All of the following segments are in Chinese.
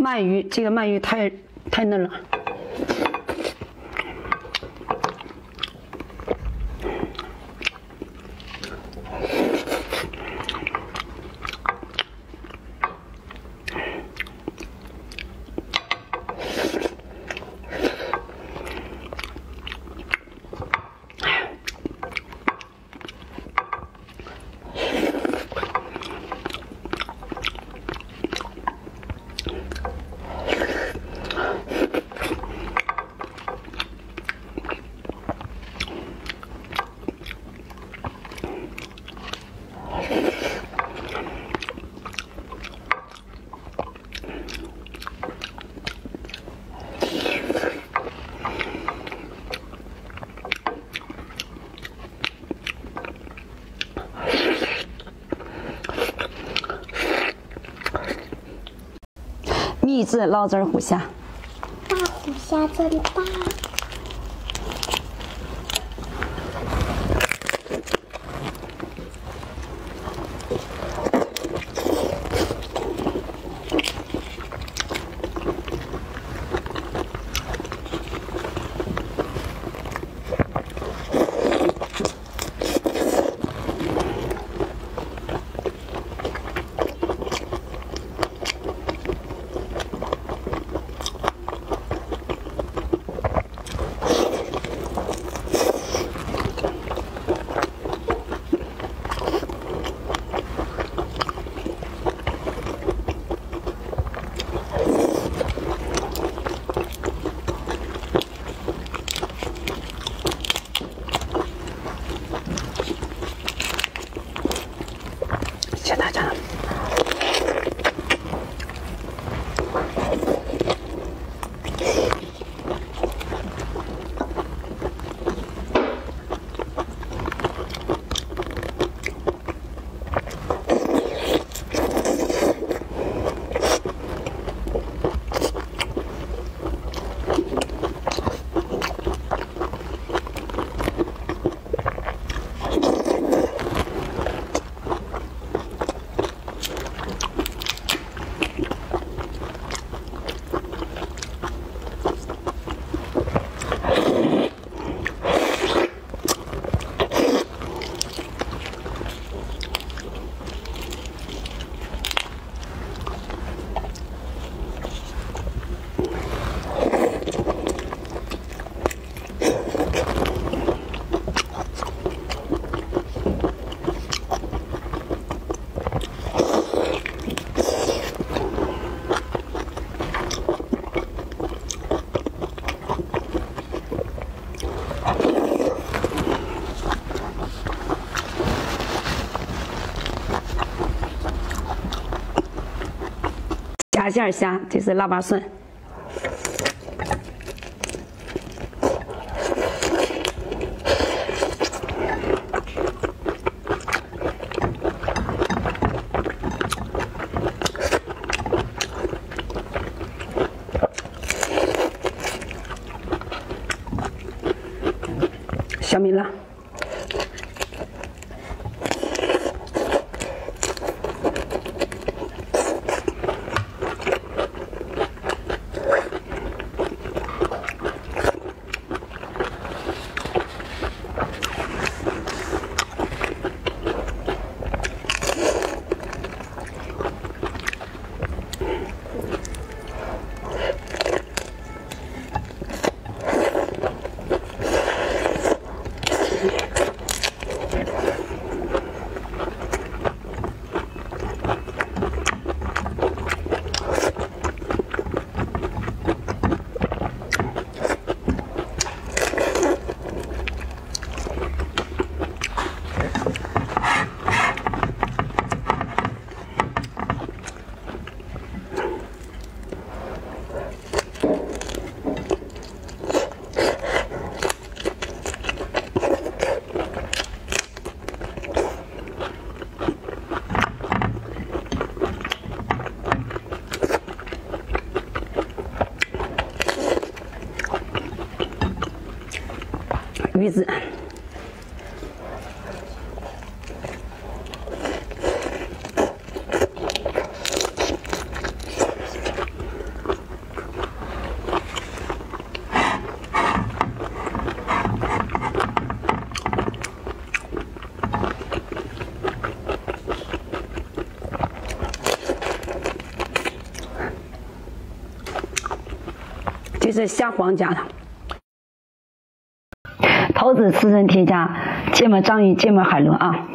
鳗鱼，这个鳗鱼太嫩了。 蜜字捞汁虎虾，大虎虾真大。夹馅虾，这是腊八蒜。 小米辣，鱼子。这是下黄家的。头子刺身天下，芥末章鱼，芥末海螺啊。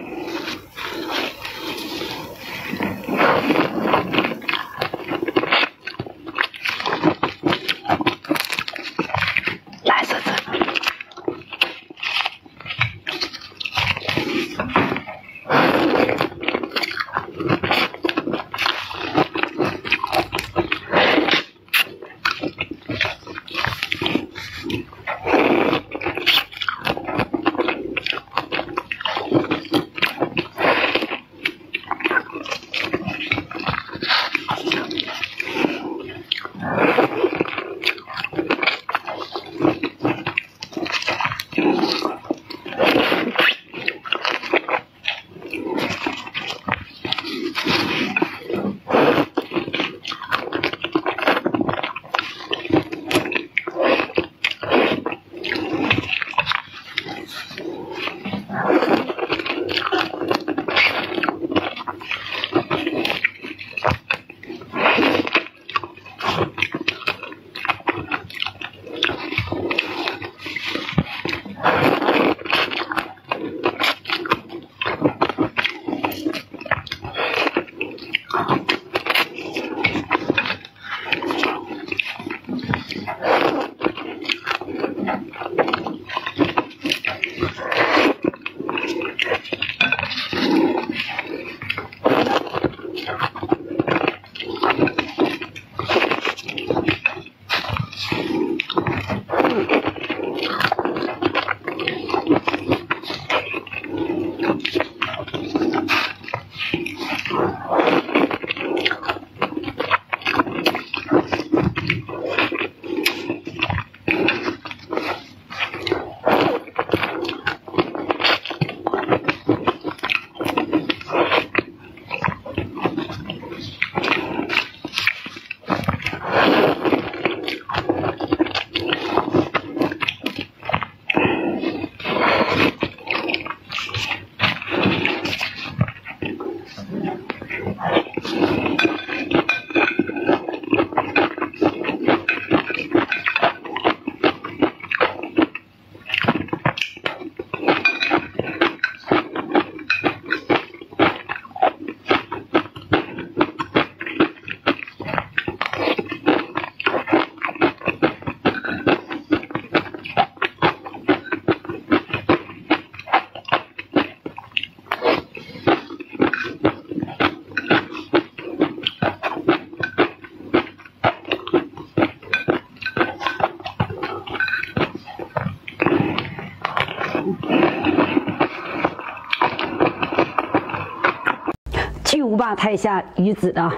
巨无霸太下鱼子啊！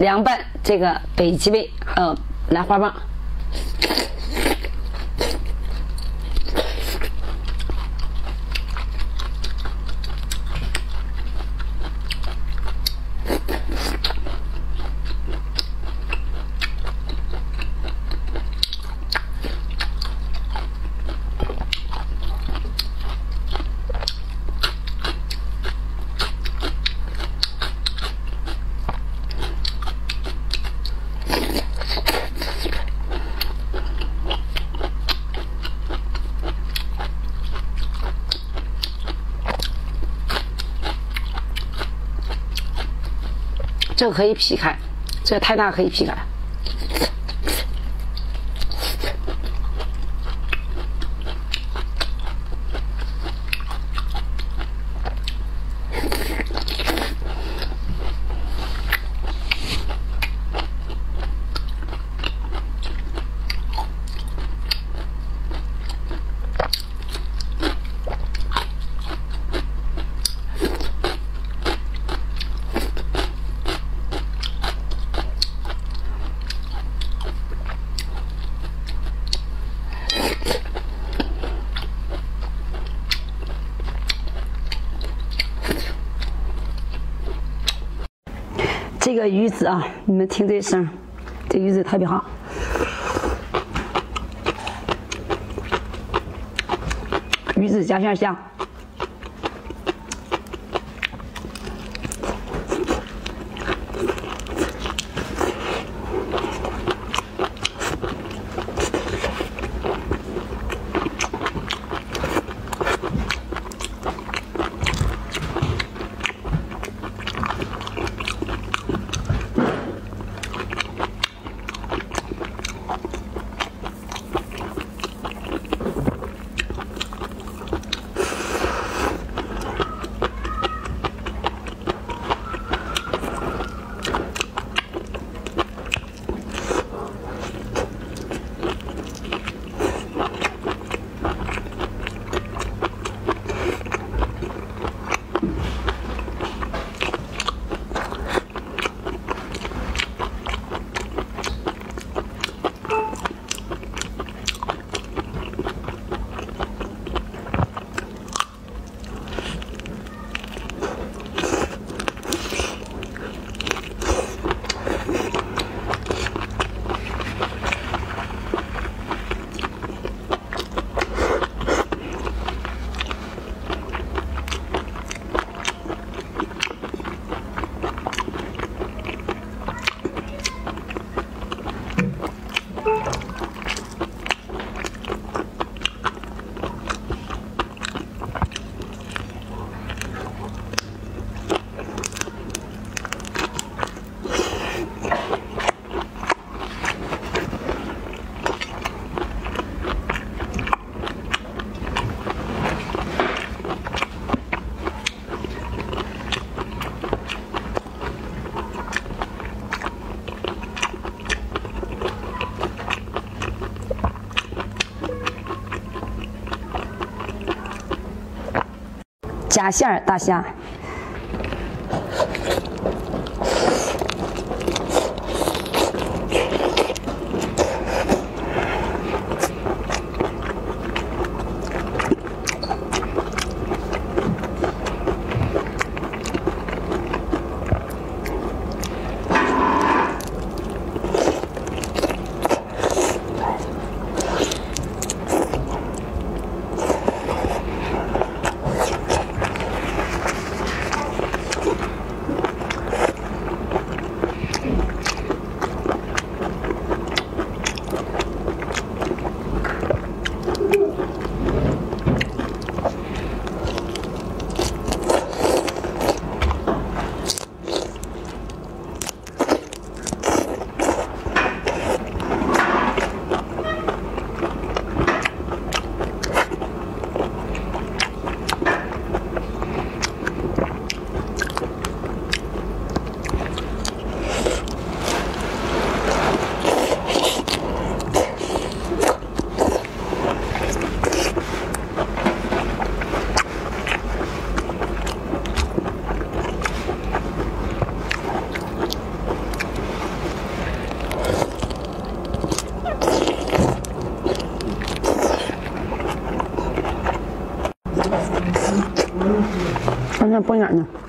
凉拌这个北极贝，拿花棒。 这个可以劈开，这个太大可以劈开。 这个鱼子啊，你们听这声，这鱼子特别好。 鱼子加蒜香，夹馅儿大虾。poi no.